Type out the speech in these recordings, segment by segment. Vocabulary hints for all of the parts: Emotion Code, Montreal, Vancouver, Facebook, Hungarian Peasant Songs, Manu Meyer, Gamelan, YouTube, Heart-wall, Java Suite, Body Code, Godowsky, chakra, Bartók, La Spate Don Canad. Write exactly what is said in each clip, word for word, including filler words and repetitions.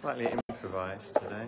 Slightly improvised today.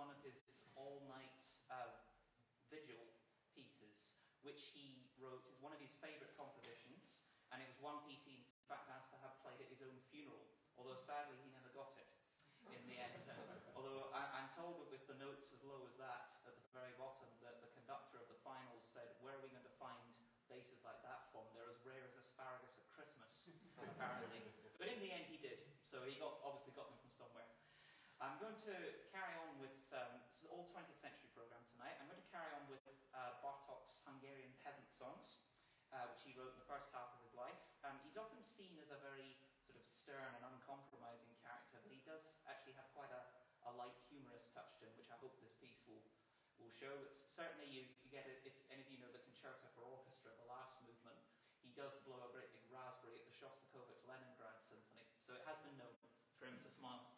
One of his all-night uh, vigil pieces, which he wrote is one of his favourite compositions, and it was one piece he in fact asked to have played at his own funeral, although sadly he never got it in the end. Although I, I'm told that with the notes as low as that, at the very bottom, that the conductor of the finals said, where are we going to find basses like that from? They're as rare as asparagus at Christmas, apparently. But in the end he did, so he got, obviously got them from somewhere. I'm going to carry on with, um, this is all twentieth century programme tonight, I'm going to carry on with uh, Bartók's Hungarian Peasant Songs, uh, which he wrote in the first half of his life. Um, he's often seen as a very sort of stern and uncompromising character, but he does actually have quite a, a light humorous touch to him, which I hope this piece will, will show. It's certainly, you, you get it, if any of you know the Concerto for Orchestra, the last movement, he does blow a great big raspberry at the Shostakovich Leningrad Symphony, so it has been known for him to smile.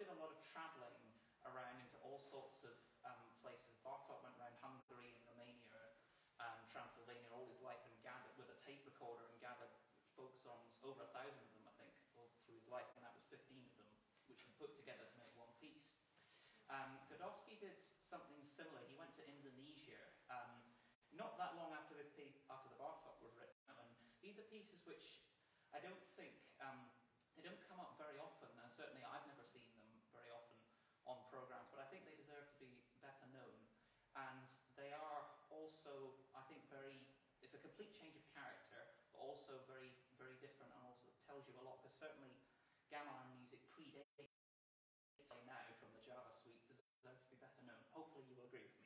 did a lot of travelling around into all sorts of um, places. Bartók went around Hungary and Romania and Transylvania all his life and gathered with a tape recorder and gathered folk songs, over a thousand of them, I think, all through his life, and that was fifteen of them, which he put together to make one piece. Um, Godowsky did something similar. He went to Indonesia um, not that long after this piece, after the Bartók was written, and these are pieces which I don't think, um, they don't come up very often, and certainly I've never seen them very often on programmes, but I think they deserve to be better known. And they are also, I think, very, it's a complete change of character, but also very, very different, and also tells you a lot, because certainly Gamelan music predates now from the Java Suite, deserves to be better known. Hopefully you will agree with me.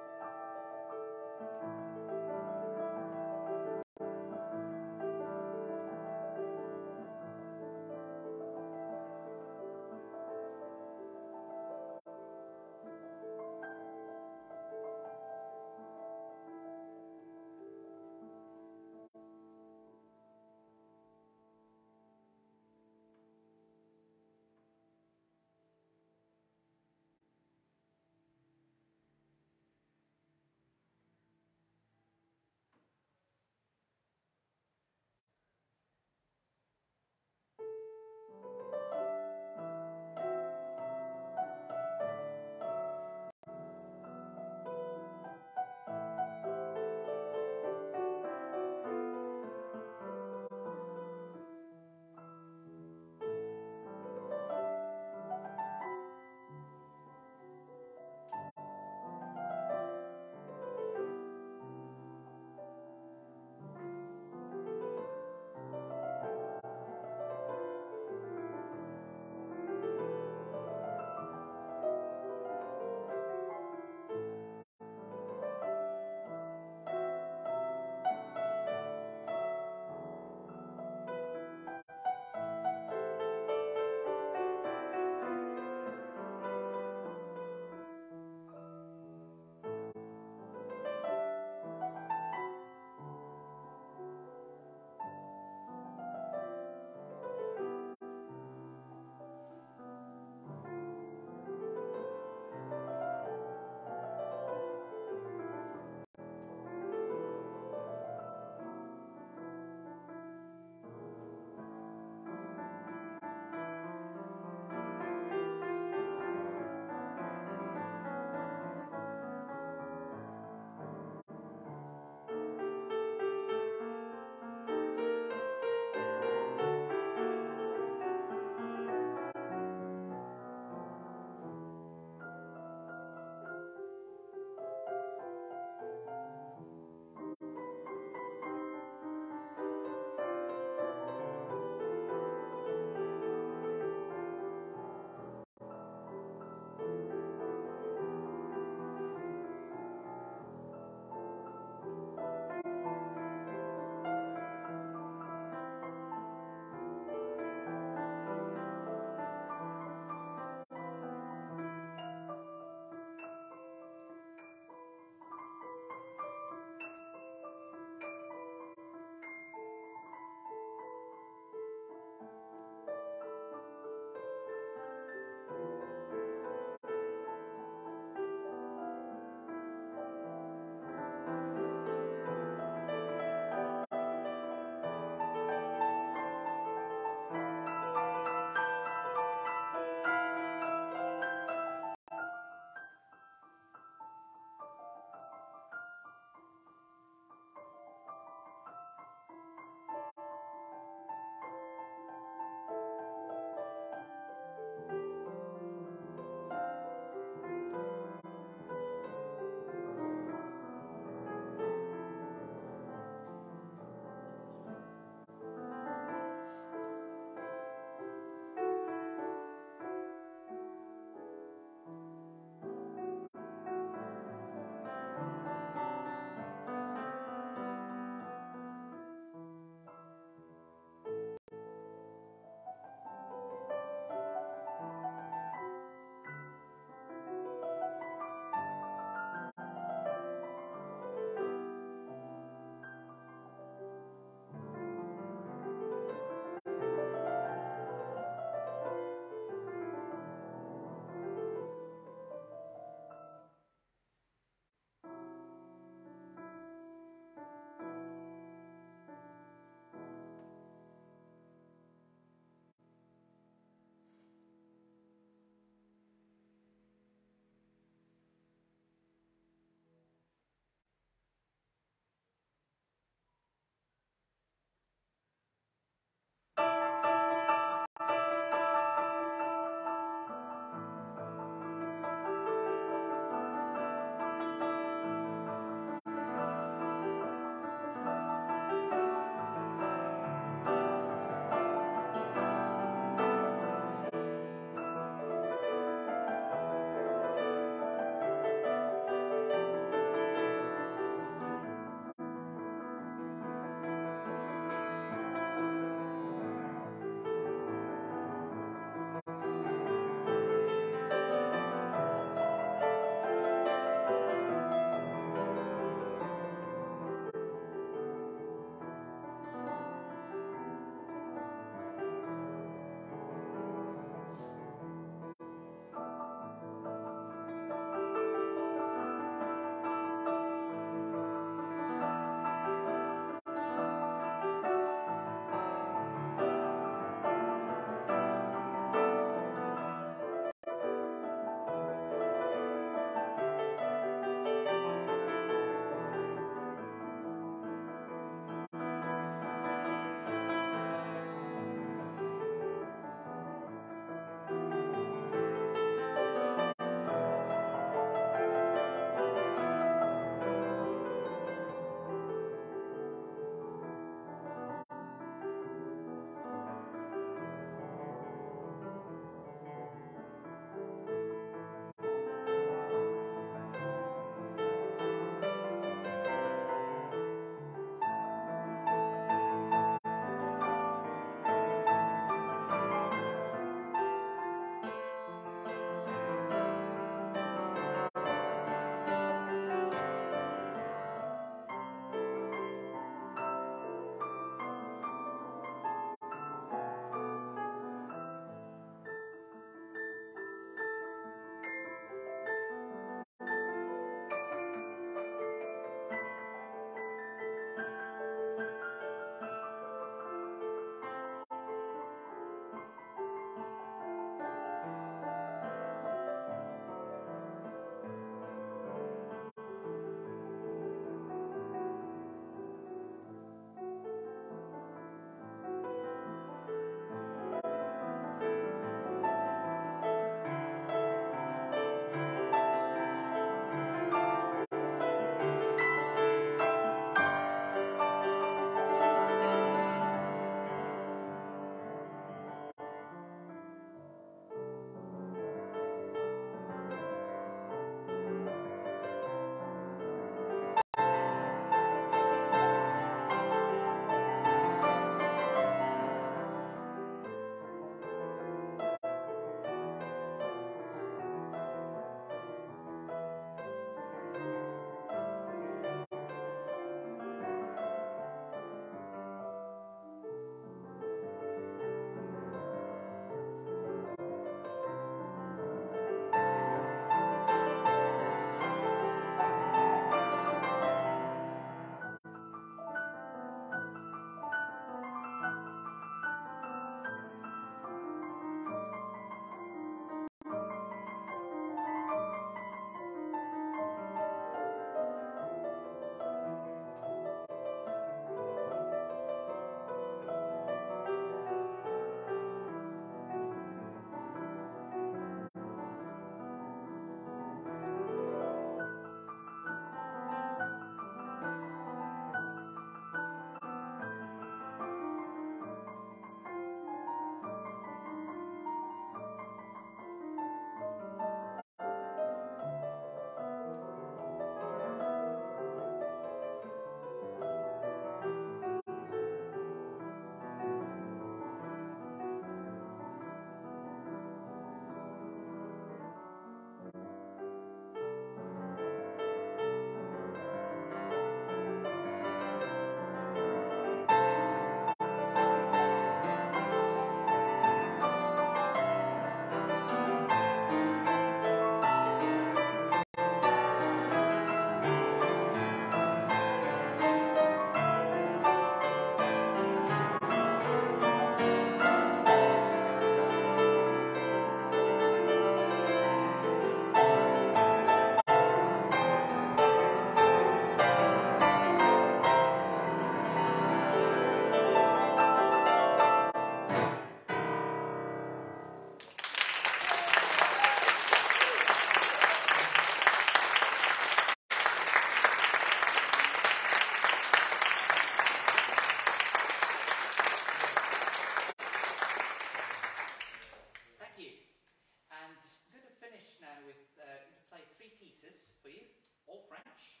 all French,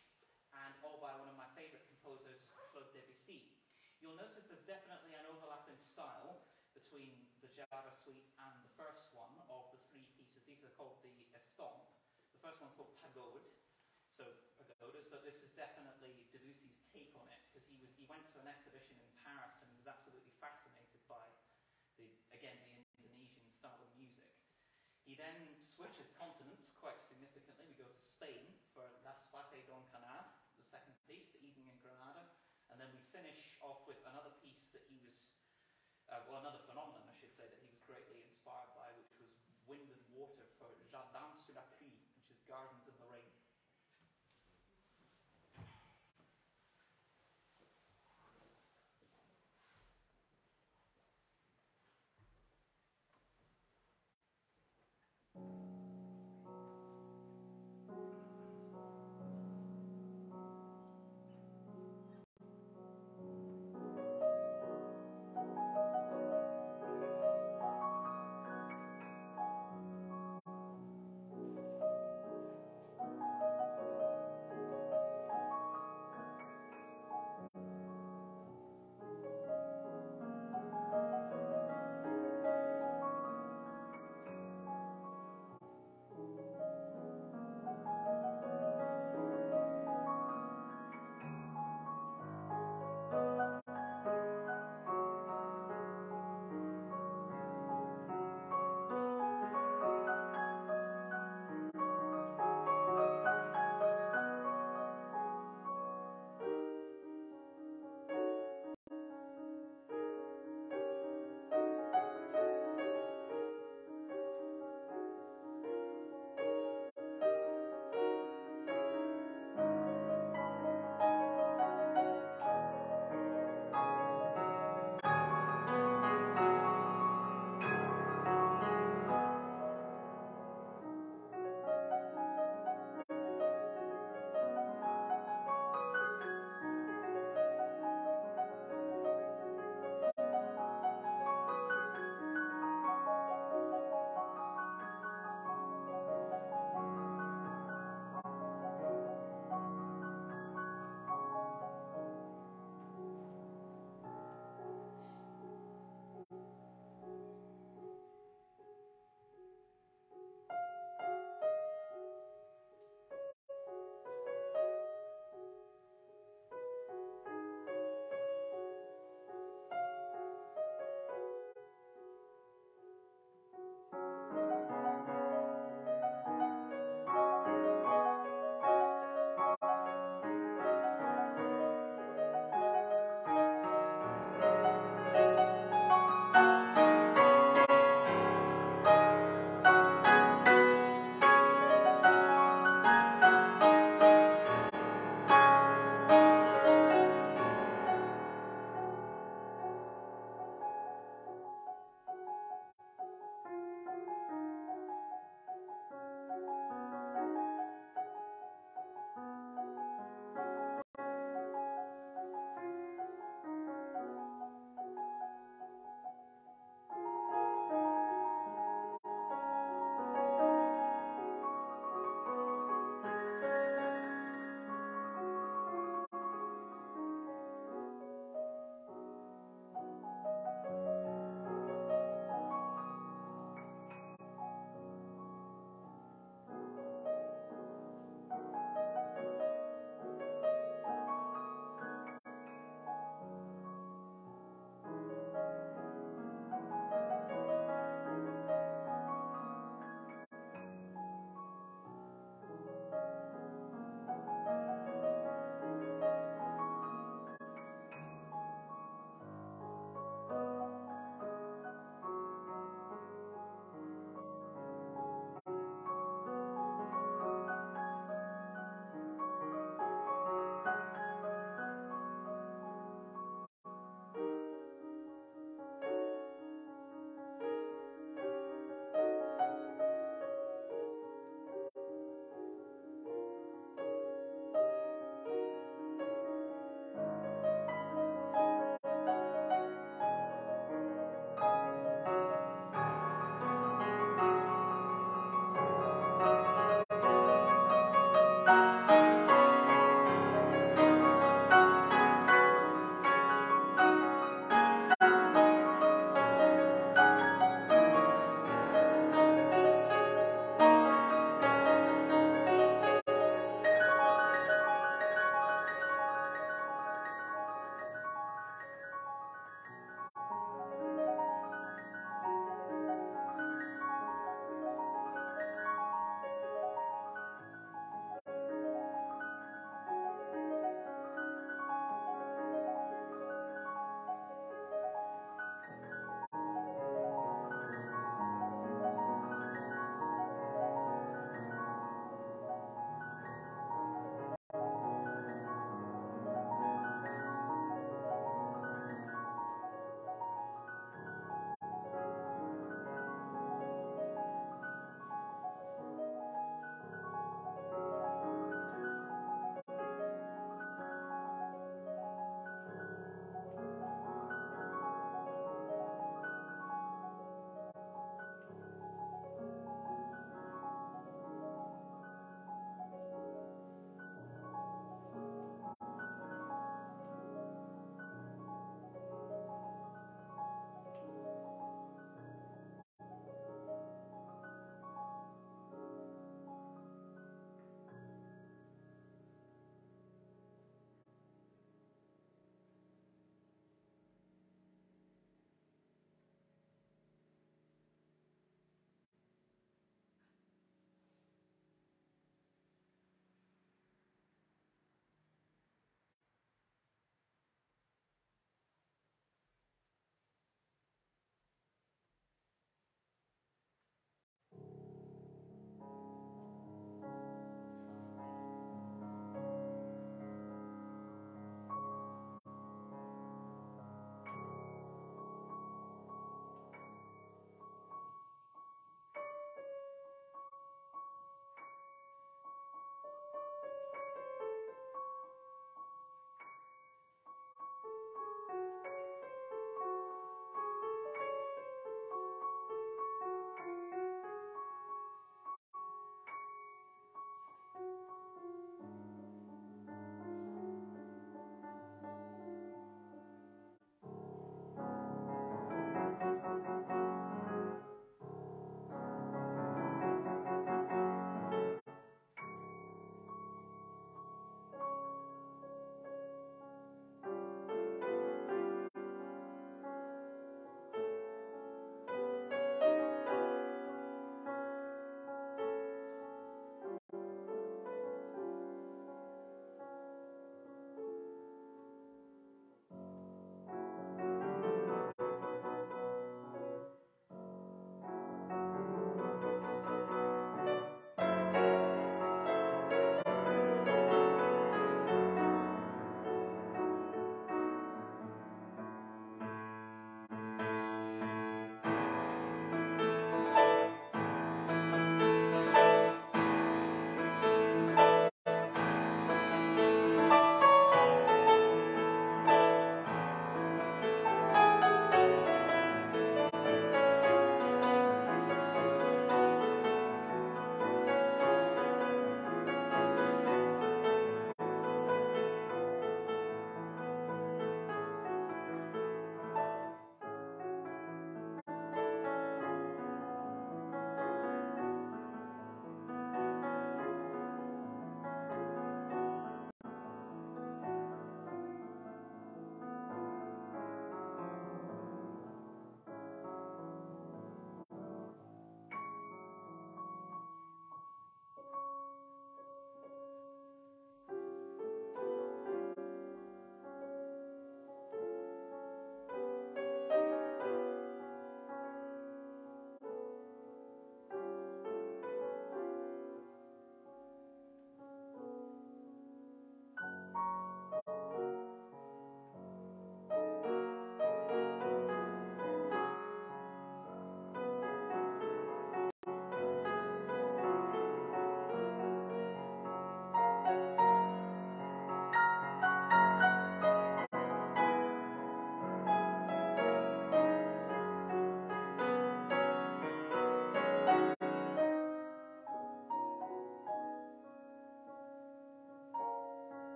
and all by one of my favourite composers, Claude Debussy. You'll notice there's definitely an overlap in style between the Java Suite and the first one of the three pieces. These are called the Estompe. The first one's called Pagode, so pagodas, but this is definitely Debussy's take on it, because he was he went to an exhibition in Paris and was absolutely fascinated by the again the Indonesian style of music. He then switches continents quite significantly. We go to Spain for La Spate Don Canad, the second piece, The Evening in Granada, and then we finish off with another piece that he was, uh, well, another phenomenon, I should say, that he was greatly inspired by, which was Wind and Water for Jardins sous la pluie, which is Gardens in the Rain. Thank you.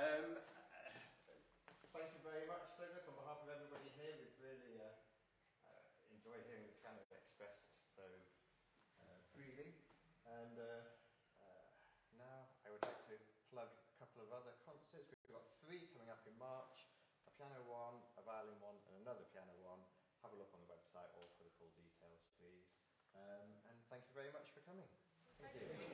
Um, thank you very much, Douglas. On behalf of everybody here, we've really uh, uh, enjoyed hearing the Canad expressed so uh, freely. And uh, uh, now I would like to plug a couple of other concerts. We've got three coming up in March, a piano one, a violin one, and another piano one. Have a look on the website or for the full details, please. Um, and thank you very much for coming. Thank you.